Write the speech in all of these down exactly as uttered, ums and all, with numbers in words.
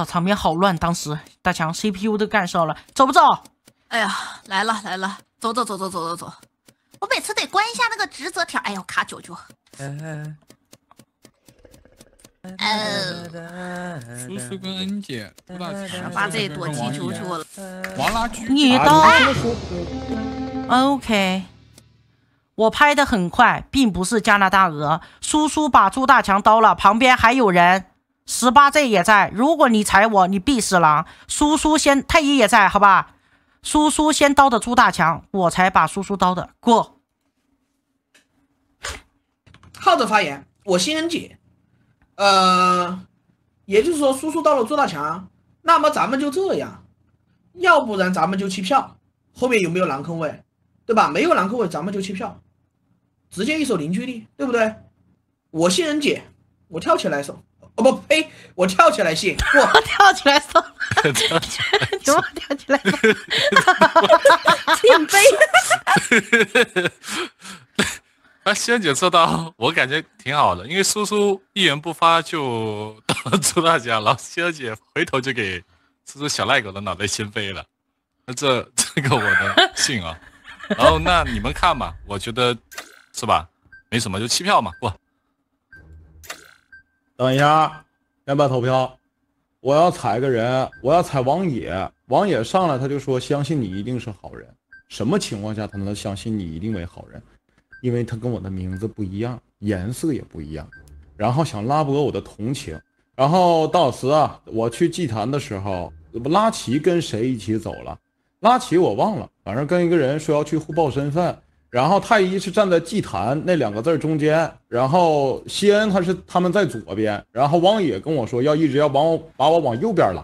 操，场面好乱！当时大强 C P U 都干烧了，走不走？哎呀，来了来了，走走走走走走走。我每次得关一下那个职责条，哎呦，卡九九。嗯、呃。呃、叔叔跟恩姐，把这躲踢出去了。王拉狙，你刀。啊、OK。 我拍的很快，并不是加拿大鹅。叔叔把朱大强刀了，旁边还有人，十八 Z 也在。如果你踩我，你必死狼。叔叔先，太医也在，好吧？叔叔先刀的朱大强，我才把叔叔刀的。过。浩的发言，我新人姐，呃，也就是说，叔叔刀了朱大强，那么咱们就这样，要不然咱们就弃票。后面有没有狼坑位？对吧？没有狼坑位，咱们就弃票。 直接一手零距离，对不对？我新人姐，我跳起来一手，哦不呸，我跳起来信，我跳起来手，我跳起来手，挺悲。啊，新人姐这刀我感觉挺好的，因为叔叔一言不发就到朱大家，然后新人姐回头就给叔叔小赖狗的脑袋掀飞了。那这这个我能信啊？然后那你们看吧，我觉得。 是吧？没什么，就弃票嘛。过。等一下，要不要投票？我要踩个人，我要踩王野。王野上来他就说：“相信你一定是好人。”什么情况下他能相信你一定为好人？因为他跟我的名字不一样，颜色也不一样，然后想拉博我的同情。然后到时啊，我去祭坛的时候，拉齐跟谁一起走了？拉齐我忘了，反正跟一个人说要去互报身份。 然后太医是站在祭坛那两个字中间，然后西恩他是他们在左边，然后汪野跟我说要一直要往我把我往右边拉，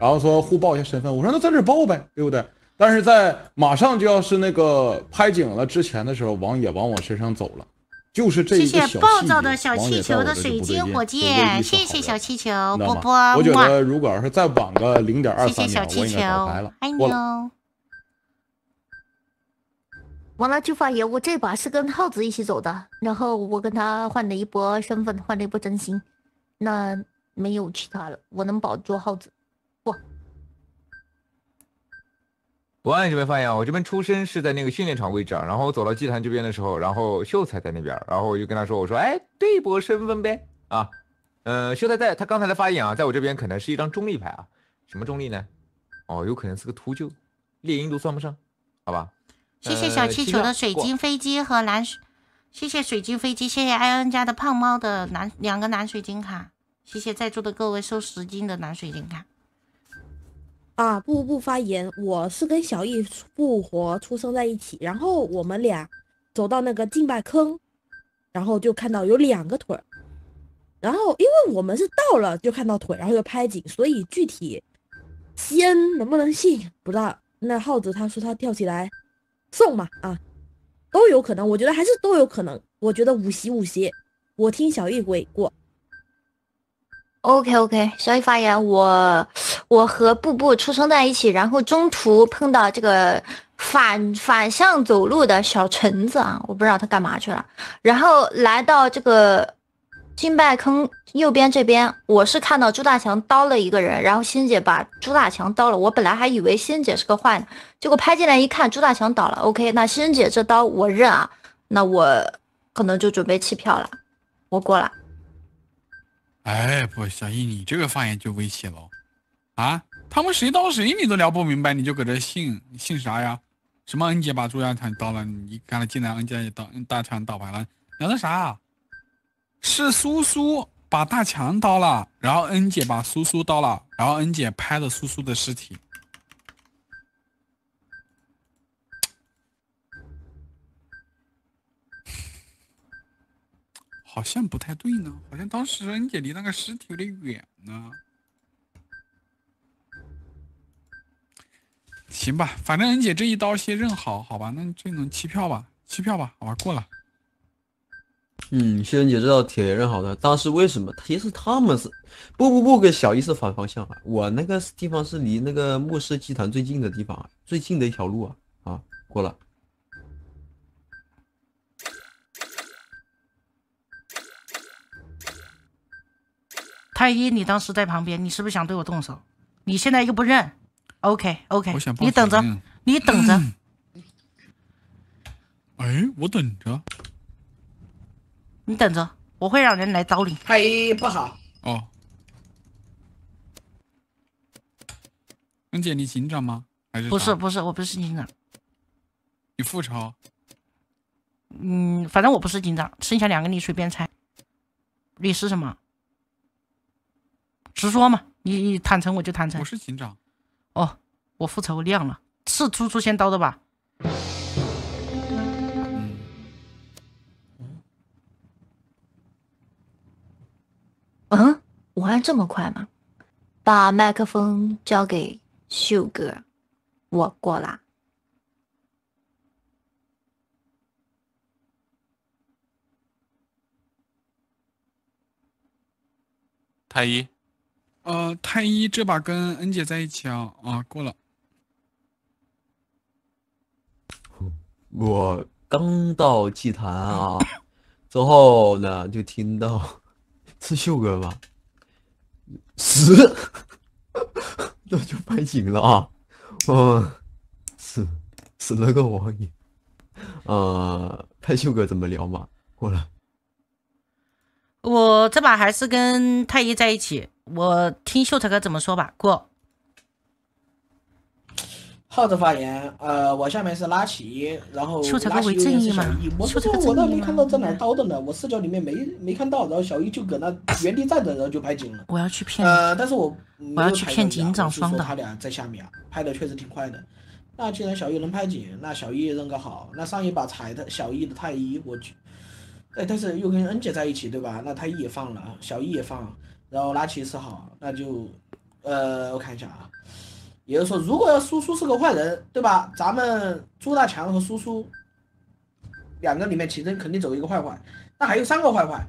然后说互报一下身份，我说那在这报呗，对不对？但是在马上就要是那个拍景了之前的时候，汪野往我身上走了，就是这一个小细节。谢谢暴躁的小气球的水晶火箭，谢谢小气球波波。我觉得如果要是再晚个零点二三秒，我应该打牌了。爱你哦。 完了就发言，我这把是跟耗子一起走的，然后我跟他换了一波身份，换了一波真心，那没有其他了，我能保住耗子。不，我按这边发言啊，我这边出身是在那个训练场位置啊，然后我走到祭坛这边的时候，然后秀才在那边，然后我就跟他说，我说，哎，对一波身份呗，啊，呃，秀才在他刚才的发言啊，在我这边可能是一张中立牌啊，什么中立呢？哦，有可能是个秃鹫，猎鹰都算不上，好吧。 谢谢小气球的水晶飞机和蓝，谢谢水晶飞机，谢谢艾恩家的胖猫的蓝两个蓝水晶卡，谢谢在座的各位收十金的蓝水晶卡。啊，不不发言，我是跟小易复活出生在一起，然后我们俩走到那个敬拜坑，然后就看到有两个腿，然后因为我们是到了就看到腿，然后就拍景，所以具体西恩能不能信不知道。那耗子他说他跳起来。 送嘛啊，都有可能，我觉得还是都有可能。我觉得五席五席，我听小易鬼过。OK OK， 小易发言，我我和布布出生在一起，然后中途碰到这个反反向走路的小橙子啊，我不知道他干嘛去了。然后来到这个金拜坑右边这边，我是看到朱大强刀了一个人，然后欣姐把朱大强刀了，我本来还以为欣姐是个坏人。 结果拍进来一看，朱大强倒了。OK， 那欣姐这刀我认啊，那我可能就准备弃票了，我过了。哎，不，小易，你这个发言就危险了啊！他们谁刀谁你都聊不明白，你就搁这信信啥呀？什么恩姐把朱大强刀了，你看了进来，恩姐也刀，大强倒牌了，聊的啥？是苏苏把大强刀了，然后恩姐把苏苏刀了，然后恩姐拍了苏苏的尸体。 好像不太对呢，好像当时恩姐离那个尸体有点远呢。行吧，反正恩姐这一刀先认好，好吧？那这能弃票吧？弃票吧，好吧，过了。嗯，谢恩姐这道铁也认好的，但是为什么？其实他们是不不不跟小一是反方向啊！我那个地方是离那个牧师祭坛最近的地方、啊，最近的一条路啊啊，过了。太医，你当时在旁边，你是不是想对我动手？你现在又不认 ，OK OK， 你等着，你等着。嗯、哎，我等着，你等着，我会让人来找你。太医不好哦，恩姐，你警长吗？还是不是不是，我不是警长。你副超。嗯，反正我不是警长，剩下两个你随便猜。你是什么？ 直说嘛，你你坦诚我就坦诚。我是警长。哦，我复仇亮了，是猪猪先刀的吧？嗯。嗯，我按这么快吗？把麦克风交给秀哥，我过啦。太医。 呃，太医这把跟恩姐在一起啊啊，过了。我刚到祭坛啊，之后呢就听到是秀哥吧，十，那就拍警了啊，嗯，死死了个王爷，呃，看秀哥怎么聊嘛，过了。我这把还是跟太医在一起。 我听秀才哥怎么说吧。过。耗子发言，呃，我下面是拉齐，然后秀才哥为正义嘛。我秀才哥我倒没看到在哪儿刀的呢，我视角里面没没看到，然后小一就搁那原地站着，然后就拍警了。我要去骗。呃，但是我我要去骗警长方的。他俩在下面啊，拍的确实挺快的。那既然小一能拍警，那小一认个好。那上一把踩的小一的太医，我去，哎，但是又跟恩姐在一起对吧？那太医也放了，小一也放。 然后拉齐是好，那就，呃，我看一下啊，也就是说，如果要苏苏是个坏人，对吧？咱们朱大强和苏苏两个里面，其中肯定走一个坏坏，那还有三个坏坏，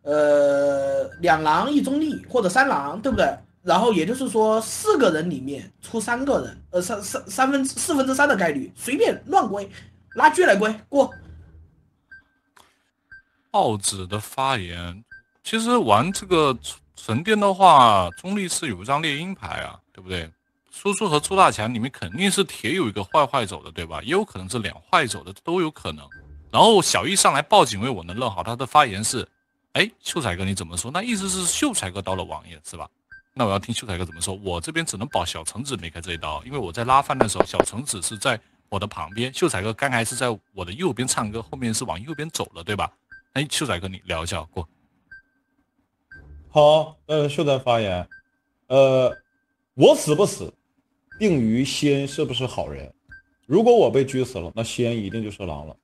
呃，两狼一中立或者三狼，对不对？然后也就是说，四个人里面出三个人，呃，三三三分四分之三的概率，随便乱归，拉锯来归过。豹子的发言。 其实玩这个神殿的话，中立是有一张猎鹰牌啊，对不对？苏苏和朱大强里面肯定是铁有一个坏坏走的，对吧？也有可能是两坏走的，都有可能。然后小易上来报警为我能认好，他的发言是：哎，秀才哥你怎么说？那意思是秀才哥刀了王爷是吧？那我要听秀才哥怎么说。我这边只能保小橙子没开这一刀，因为我在拉饭的时候，小橙子是在我的旁边，秀才哥刚才是在我的右边唱歌，后面是往右边走了，对吧？哎，秀才哥你聊一下过。 好，呃，秀才发言，呃，我死不死，定于先是不是好人。如果我被狙死了，那先一定就是狼了。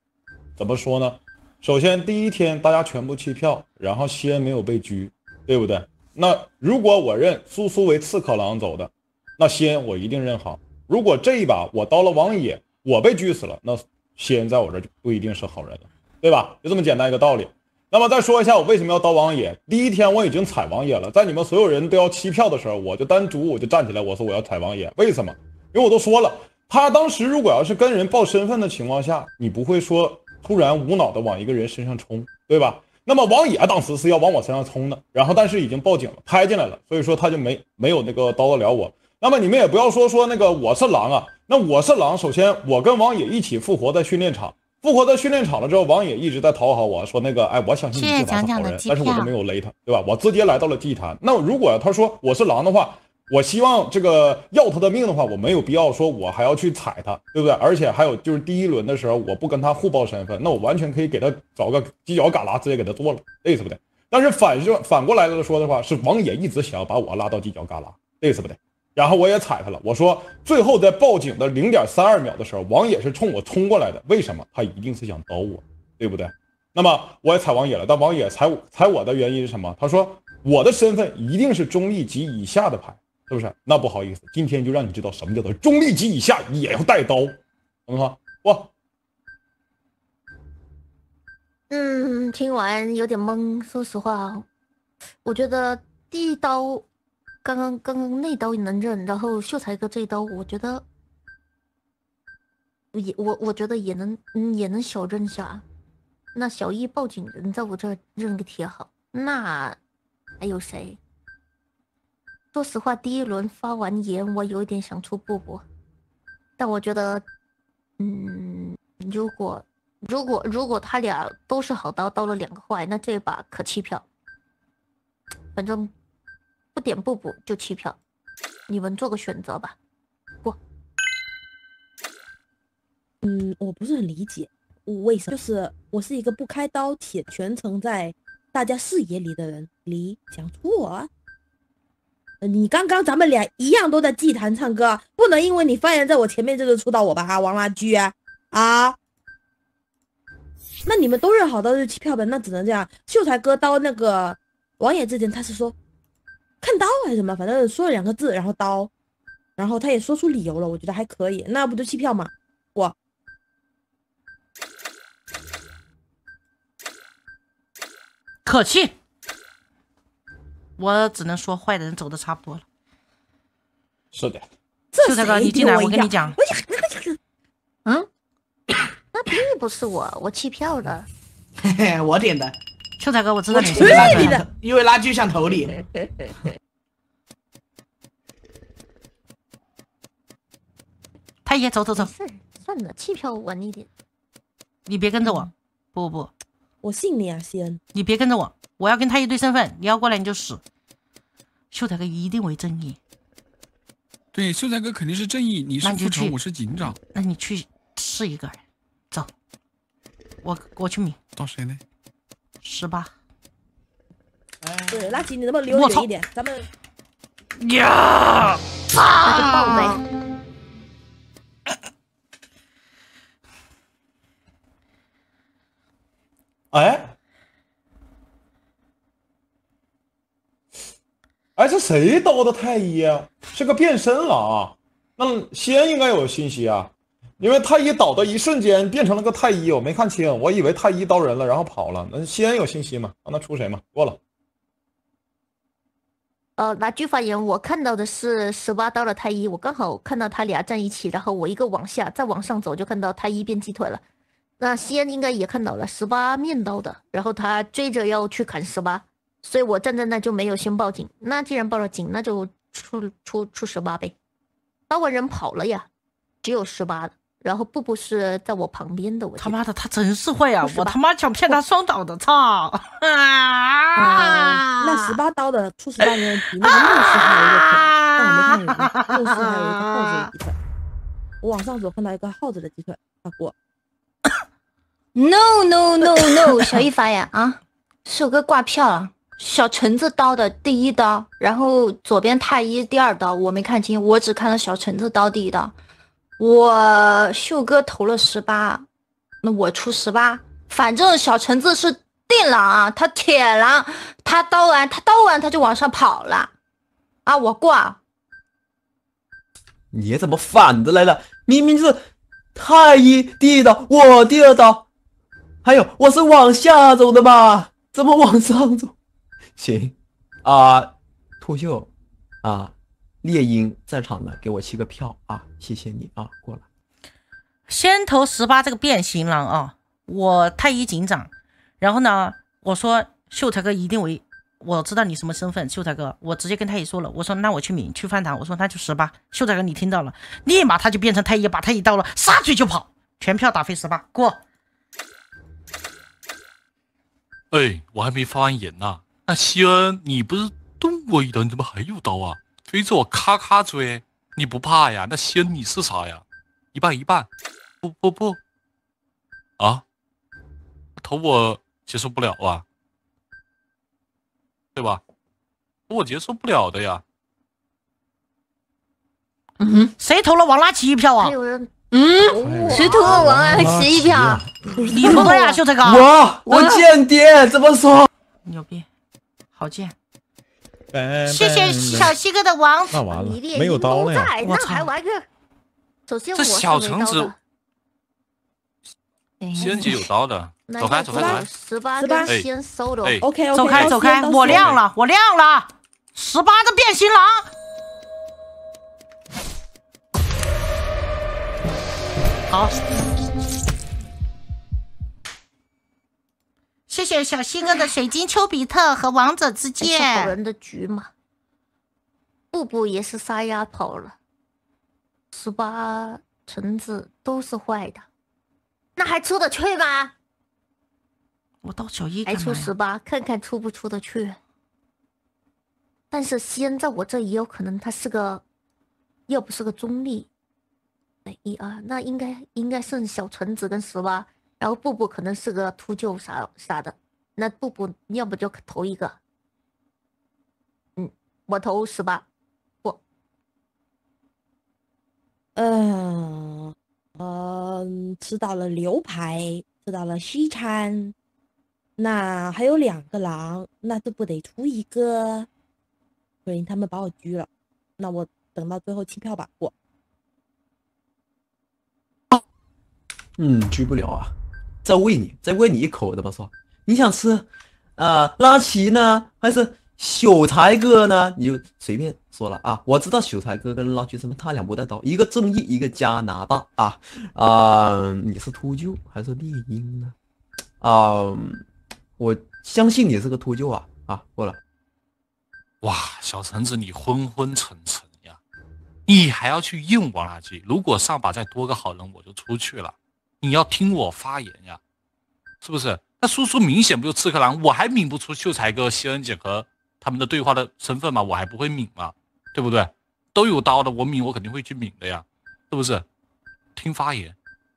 怎么说呢？首先第一天大家全部弃票，然后先没有被狙，对不对？那如果我认苏苏为刺客狼走的，那先我一定认好。如果这一把我刀了王爷，我被狙死了，那先在我这就不一定是好人了，对吧？就这么简单一个道理。 那么再说一下，我为什么要刀王爷？第一天我已经踩王爷了，在你们所有人都要弃票的时候，我就单独我就站起来，我说我要踩王爷。为什么？因为我都说了，他当时如果要是跟人报身份的情况下，你不会说突然无脑的往一个人身上冲，对吧？那么王爷当时是要往我身上冲的，然后但是已经报警了，拍进来了，所以说他就没没有那个刀得了我。那么你们也不要说说那个我是狼啊，那我是狼，首先我跟王爷一起复活在训练场。 复活在训练场了之后，王野一直在讨好我说那个，哎，我相信你是狼是好人，但是我都没有勒他，对吧？我直接来到了祭坛。那如果他说我是狼的话，我希望这个要他的命的话，我没有必要说我还要去踩他，对不对？而且还有就是第一轮的时候，我不跟他互报身份，那我完全可以给他找个犄角旮旯直接给他做了，对不对？但是反正反过来了说的话，是王野一直想要把我拉到犄角旮旯，对不对？ 然后我也踩他了，我说最后在报警的 零点三二 秒的时候，王野是冲我冲过来的，为什么？他一定是想刀我，对不对？那么我也踩王野了，但王野踩我踩我的原因是什么？他说我的身份一定是中立及以下的牌，是不是？那不好意思，今天就让你知道什么叫做中立及以下也要带刀，懂吗？哇，嗯，听完有点懵，说实话，我觉得第一刀。 刚刚刚刚那刀能认，然后秀才哥这一刀，我觉得也我我觉得也能、嗯、也能小认一下。那小易报警人在我这认个铁好，那还有谁？说实话，第一轮发完言，我有一点想出布布，但我觉得，嗯，如果如果如果他俩都是好刀，刀了两个坏，那这把可弃票。反正不点布布就弃票，你们做个选择吧。过。嗯，我不是很理解。 为什么？就是我是一个不开刀且全程在大家视野里的人。你想出我、啊？你刚刚咱们俩一样都在祭坛唱歌，不能因为你发言在我前面这就出到我吧哈，王垃圾啊！啊，那你们都认好刀就弃票呗，那只能这样。秀才割刀那个王爷之前他是说看刀还是什么，反正说了两个字，然后刀，然后他也说出理由了，我觉得还可以，那不就弃票吗？我。 可气，我只能说坏人走的差不多了。是的，秀才哥，你进来，我跟你讲。嗯，那并不是我，我弃票的。嘿嘿，我点的。秀才哥，我知道你是垃圾的，因为垃圾像头里。太爷，走走走。算了，弃票稳一点。你别跟着我，不不不。 我信你啊，西恩！你别跟着我，我要跟太爷对身份。你要过来你就死。秀才哥一定为正义。对，秀才哥肯定是正义。你是副城，我是警长。那你去试一个人，走。我我去抿。找谁呢？十八。哎，对，垃圾，你能不能离我远一点？咱们。呀！啊！那就爆呗。 哎，哎，这谁刀的太医啊？这个变身了啊！那西恩应该有信息啊，因为太医倒的一瞬间变成了个太医，我没看清，我以为太医刀人了，然后跑了。那西恩有信息吗？让他出谁吗？过了。呃，拿句发言，我看到的是十八刀的太医，我刚好看到他俩站一起，然后我一个往下，再往上走就看到太医变鸡腿了。 那西安应该也看到了十八面刀的，然后他追着要去砍十八，所以我站在那就没有先报警。那既然报了警，那就出出出十八呗。八万人跑了呀，只有十八的。然后布布是在我旁边的，我他妈的他真是坏呀！我他妈想骗他双倒的，操！啊！那十八刀的出十八人比那个牧师还有一个腿，但我没看人，牧师还有一个耗子的鸡腿。我往上走看到一个耗子的鸡腿，大哥。 No no no no！ 小易发言啊，是我哥挂票了。小橙子刀的第一刀，然后左边太医第二刀，我没看清，我只看到小橙子刀第一刀。我秀哥投了十八，那我出十八，反正小橙子是定了啊，他铁了，他刀完他刀完他就往上跑了，啊，我挂。你怎么反着来了？明明是太医第一刀，我第二刀。 还有，我是往下走的吧？怎么往上走？行，啊，脱秀，啊，猎鹰在场的，给我七个票啊！谢谢你啊，过来。先投十八这个变形狼啊，我太医警长。然后呢，我说秀才哥一定为，我知道你什么身份，秀才哥，我直接跟太医说了，我说那我去抿去翻他，我说那就十八，秀才哥你听到了，立马他就变成太医，把太医刀了，杀去就跑，全票打飞十八过。 哎，我还没发完言呢。那西恩，你不是动我一刀，你怎么还有刀啊？追着我咔咔追，你不怕呀？那西恩你是啥呀？一半一半，不不不，啊，投我接受不了啊，对吧？我接受不了的呀。嗯哼，谁投了王垃圾一票啊？嗯，谁投了王垃圾一票？ 你投的呀，秀才哥！我我间谍怎么说？牛逼，好贱！谢谢小西哥的王。那完了，没有刀了呀！我操！首先这小橙子，西恩姐有刀的，走开走开走开！十八跟西恩收的 ，OK OK， 走开走开！我亮了我亮了，十八的变形狼。 好，谢谢小西哥的水晶丘比特和王者之剑。好人的局嘛，步步也是撒丫跑了。十八橙子都是坏的，那还出得去吗？我到小一还出十八，看看出不出得去。但是西恩在我这也有可能，他是个，要不是个中立。一二，那应该应该剩小橙子跟十八，然后步步可能是个秃鹫啥啥的。那步步要不就投一个。 我投十八，不，嗯嗯，吃到了牛排，吃到了西餐，那还有两个狼，那这不得出一个？不然他们把我拘了，那我等到最后弃票吧。我，啊、嗯，拘不了啊，再喂你，再喂你一口，怎么说？你想吃啊、呃？拉齐呢，还是？ 秀才哥呢？你就随便说了啊！我知道秀才哥跟拉锯身份，他俩不带刀，一个正义，一个加拿大啊啊、呃！你是秃鹫还是猎鹰呢？啊、呃，我相信你是个秃鹫啊啊！过来，哇，小橙子你昏昏沉沉呀，你还要去硬往哪去？如果上把再多个好人，我就出去了。你要听我发言呀，是不是？那叔叔明显不就刺客狼，我还抿不出秀才哥、西恩姐和。 他们的对话的身份嘛，我还不会抿嘛，对不对？都有刀的，我抿我肯定会去抿的呀，是不是？听发言，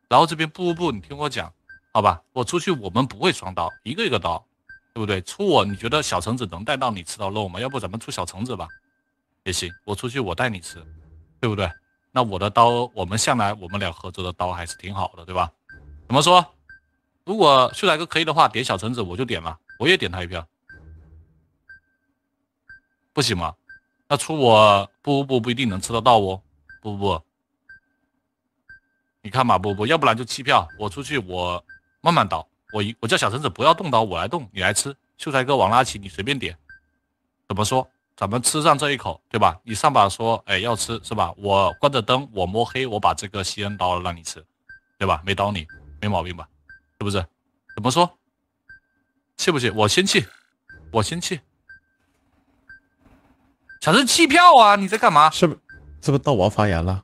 然后这边不不不，你听我讲，好吧？我出去我们不会双刀，一个一个刀，对不对？出我，你觉得小橙子能带到你吃到肉吗？要不咱们出小橙子吧，也行。我出去我带你吃，对不对？那我的刀，我们向来我们俩合作的刀还是挺好的，对吧？怎么说？如果秀才哥可以的话，点小橙子我就点了，我也点他一票。 不行吗？那出我不不不不一定能吃得到哦，不不不，你看嘛，不不，要不然就弃票，我出去我慢慢刀，我一我叫小橙子不要动刀，我来动，你来吃。秀才哥王拉奇，你随便点，怎么说？咱们吃上这一口，对吧？你上把说，哎，要吃是吧？我关着灯，我摸黑，我把这个西恩刀了让你吃，对吧？没刀你，没毛病吧？是不是？怎么说？气不气？我先气，我先气。 小橙弃票啊！你在干嘛？是不，是不是到我发言了？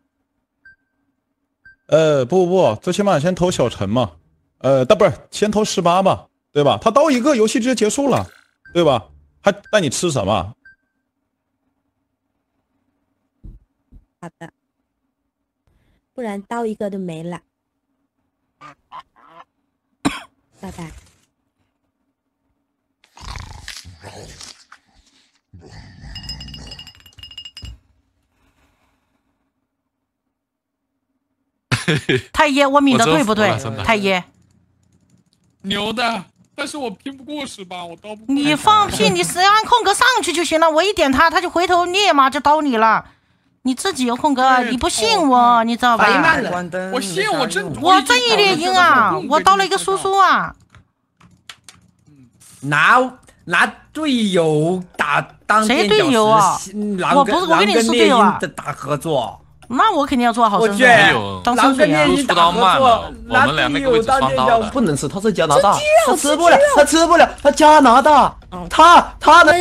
呃，不不不，最起码先投小橙嘛，呃，但不是先投十八嘛，对吧？他刀一个，游戏直接结束了，对吧？还带你吃什么？好的，不然刀一个就没了。拜拜。太爷，我抿的对不对？太爷，牛的，但是我拼不过十八，我刀不。你放屁！你谁按空格上去就行了，我一点他，他就回头立马就刀你了。你自己有空格，你不信我，你知道吧？我信我正，我正义猎鹰啊！我刀了一个叔叔啊！拿拿队友打当谁队友啊？我不是我跟你是队友啊！打合作。 那我肯定要做好生意。没有，狼跟猎鹰打合作，狼队友当队友不能吃，他是加拿大，他吃不了，他吃不了，他加拿大，他他的。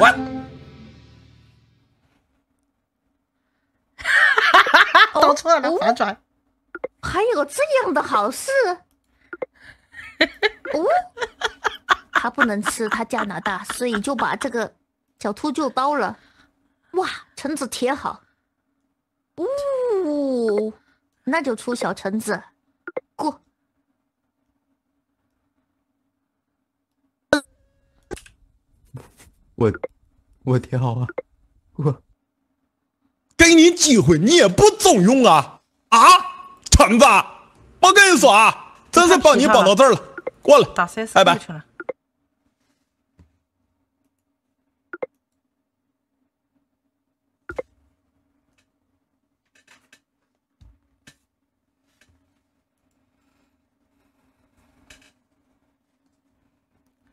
我，搞错了，反转。还有这样的好事？哦，他不能吃，他加拿大，所以就把这个小秃鹫刀了。 哇，橙子贴好，呜、哦，那就出小橙子，过。我，我贴好啊，我，给你机会你也不中用啊啊，橙子，我跟你说啊，真是帮你帮到这儿了，过了，打C S拜拜。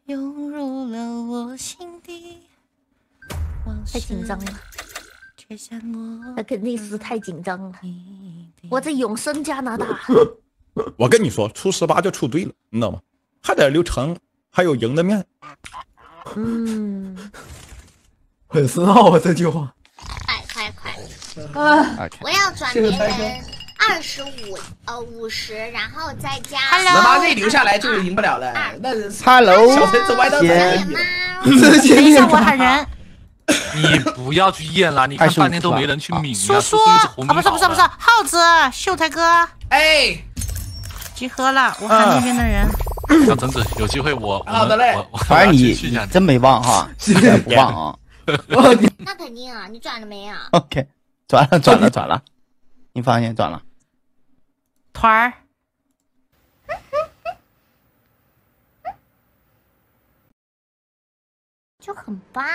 涌入了我心底，太紧张了，那肯定是太紧张了。我在永生加拿大。我跟你说，出十八就出对了，你知道吗？还得留橙，还有赢的面。嗯，很深奥啊，这句话。快快快！啊！我要转别人二十五呃五十，然后再加。能把这留下来就赢不了了。那人 Hello， 小橙子歪到哪里了？等一下，我喊人。你不要去验了，你看半天都没人去抿。叔叔啊，不是不是不是，耗子秀才哥。哎，集合了，我喊那边的人。 小橙子，有机会我好的嘞，反正你真没忘哈，不忘啊。那肯定啊，你转了没啊 ？OK， 转了转了转了，你放心，转了。团儿，就很棒。